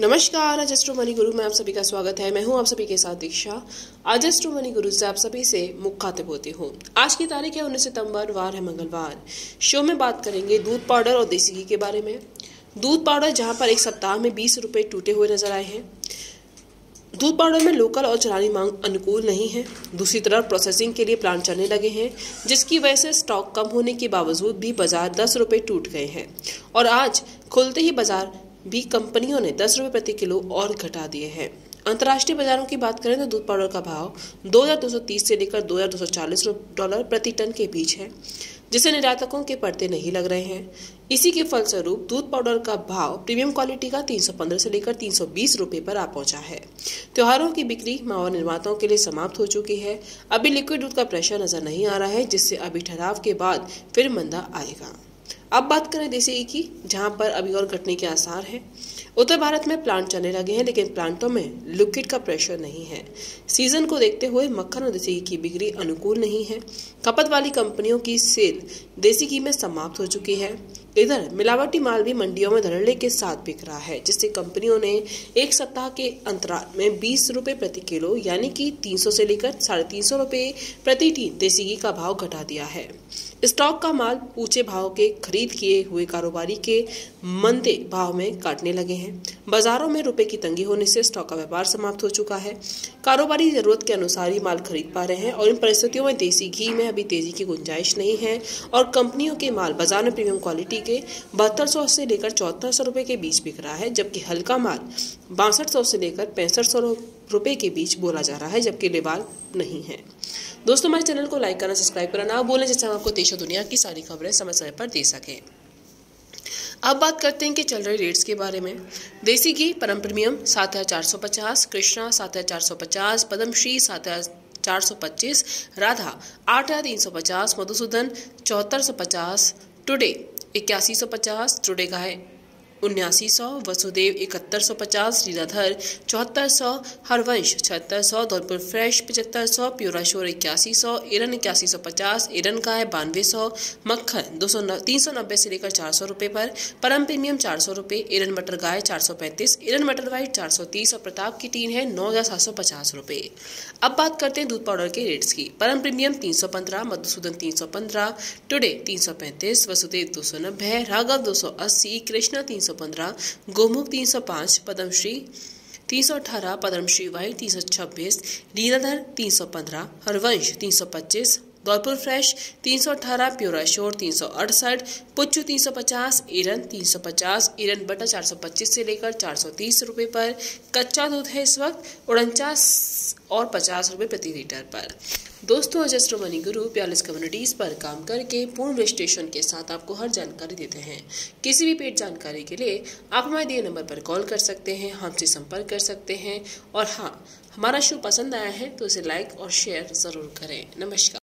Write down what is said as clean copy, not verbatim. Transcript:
नमस्कार, आजस्ट्रो मनी गुरु में आप सभी का स्वागत है। मैं हूं आप सभी के साथ दीक्षा। आजस्ट्रो मनी गुरु से आप सभी से मुख खाते बोती हूं। आज की तारीख है 19 सितंबर, वार है मंगलवार। शो में बात करेंगे दूध पाउडर और देसी घी के बारे में। दूध पाउडर जहां पर एक सप्ताह में 20 रुपये टूटे हुए नजर आए हैं। दूध पाउडर में लोकल और चलानी मांग अनुकूल नहीं है। दूसरी तरफ प्रोसेसिंग के लिए प्लांट चलने लगे हैं, जिसकी वजह से स्टॉक कम होने के बावजूद भी बाजार 10 रुपये टूट गए हैं और आज खुलते ही बाजार भी कंपनियों ने 10 रुपये प्रति किलो और घटा दिए हैं। अंतर्राष्ट्रीय बाजारों की बात करें तो दूध पाउडर का भाव 2230 से लेकर $2240 प्रति टन के बीच है, जिसे निर्यातकों के पर्दे नहीं लग रहे हैं। इसी के फलस्वरूप दूध पाउडर का भाव प्रीमियम क्वालिटी का 315 से लेकर 320 रुपये पर आ पहुंचा है। त्योहारों की बिक्री मावा निर्माताओं के लिए समाप्त हो चुकी है। अभी लिक्विड दूध का प्रेशर नजर नहीं आ रहा है, जिससे अभी ठहराव के बाद फिर मंदा आएगा। अब बात करें देसी घी की, जहां पर अभी और घटने के आसार हैं। उत्तर भारत में प्लांट चलने लगे हैं, लेकिन प्लांटों में लिक्विड का प्रेशर नहीं है। सीजन को देखते हुए मक्खन और देसी घी की बिक्री अनुकूल नहीं है। खपत वाली कंपनियों की सेल देसी घी में समाप्त हो चुकी है। इधर मिलावटी माल भी मंडियों में धड़ल्ले के साथ बिक रहा है, जिससे कंपनियों ने एक सप्ताह के अंतराल में 20 रुपये प्रति किलो यानी कि 300 से लेकर 350 रुपये प्रति टीन देसी घी का भाव घटा दिया है। स्टॉक का माल ऊंचे भाव के खरीद किए हुए कारोबारी के मंदे भाव में काटने लगे हैं। बाजारों में रुपए की तंगी होने से स्टॉक का व्यापार समाप्त हो चुका है। कारोबारी जरूरत के अनुसार ही माल खरीद पा रहे हैं और इन परिस्थितियों में देसी घी में अभी तेजी की गुंजाइश नहीं है और कंपनियों के माल बाजार में प्रीमियम क्वालिटी के 7200 से लेकर 7400 रुपये के बीच बिक रहा है, जबकि हल्का माल 6200 से लेकर 6500 रुपये के बीच बोला जा रहा है, जबकि लेवाल नहीं है। दोस्तों, हमारे चैनल को लाइक करना, सब्सक्राइब करना ना भूलें, जिससे हम आपको देश और दुनिया की सारी खबरें समय समय पर दे सकें। अब बात करते हैं कि चल रहे रेट्स के बारे में। देसी घी Param premium 7450, Krishna 7450, Padmashri 7425, Radha 8350, Madhusudan 7450, Today 8150, Today का है 7900, वसुदेव 7150, रीलाधर 7400, हरवंश 7600, धौलपुर फ्रेश 7500, प्योरा शोर 8100, एरन 8150, एरन का है 9200, मक्खन 390 से लेकर 400 रुपये पर, परम प्रीमियम 400 रुपये, एरन मटर गाय 435, एरन मटर वाइट 430 और प्रताप की टीन है 9750 रुपये। अब बात करते हैं दूध पाउडर के रेट्स की। Param premium 315, Madhusudan 315, Today 335, Vasudev 290, Raghav 280, Krishna 315, Gomukh 305, Padmashri 318, Padmashri Y 326, रीलाधर 315, हरवंश 325, धौलपुर फ्रेश 318, प्योरा शोर 368, पुच्चू 350, एरन 350, एरन बटा 425 से लेकर 430 रुपये पर। कच्चा दूध है इस वक्त 49 और 50 रुपये प्रति लीटर पर। दोस्तों, आजस्ट्रो मनी गुरु 42 कम्युनिटीज़ पर काम करके पूर्ण विश्लेषण के साथ आपको हर जानकारी देते हैं। किसी भी पेड जानकारी के लिए आप हमारे दिए नंबर पर कॉल कर सकते हैं, हमसे संपर्क कर सकते हैं। और हाँ, हमारा शो पसंद आया है तो इसे लाइक और शेयर ज़रूर करें। नमस्कार।